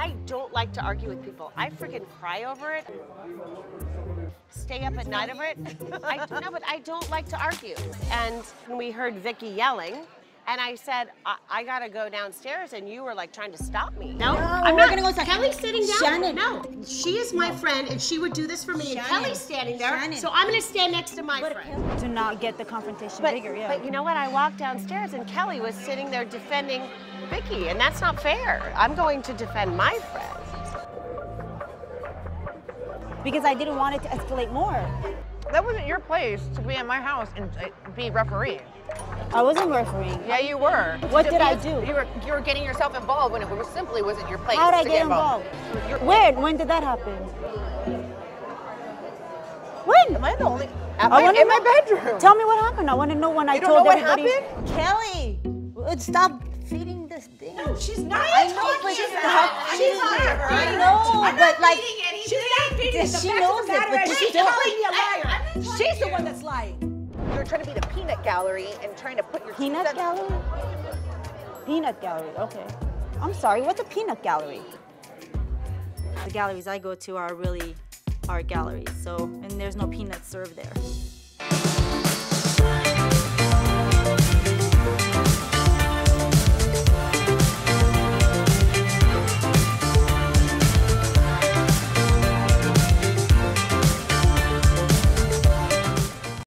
I don't like to argue with people. I freaking cry over it. Stay up at night over it. But I don't like to argue. And we heard Vicki yelling. And I said, I gotta go downstairs, and you were like trying to stop me. No, I'm not gonna go stop. Kelly's sitting down. Shannon. No, she is my friend, and she would do this for me. Shannon. And Kelly's standing there, Shannon. So I'm gonna stand next to my friend. To not get the confrontation bigger, yeah. But you know what? I walked downstairs, and Kelly was sitting there defending Vicki, and that's not fair. I'm going to defend my friend. Because I didn't want it to escalate more. That wasn't your place to be in my house and be referee. I wasn't refereeing. Yeah, you were. What did I do? You were getting yourself involved when it was simply wasn't your place. How did I get involved? Where? When did that happen? When? Am I the only? In my bedroom. Tell me what happened. I want to know when I told everybody. You don't know what happened? Kelly, stop feeding this thing. No, she's not. I know, but she's not. I know, but like she's not feeding it. She knows it, but she's calling me a liar. She's the one that's lying. You're trying to be the peanut gallery and trying to put your peanut gallery. Peanut gallery. Okay. I'm sorry. What's a peanut gallery? The galleries I go to are really art galleries, so and there's no peanuts served there.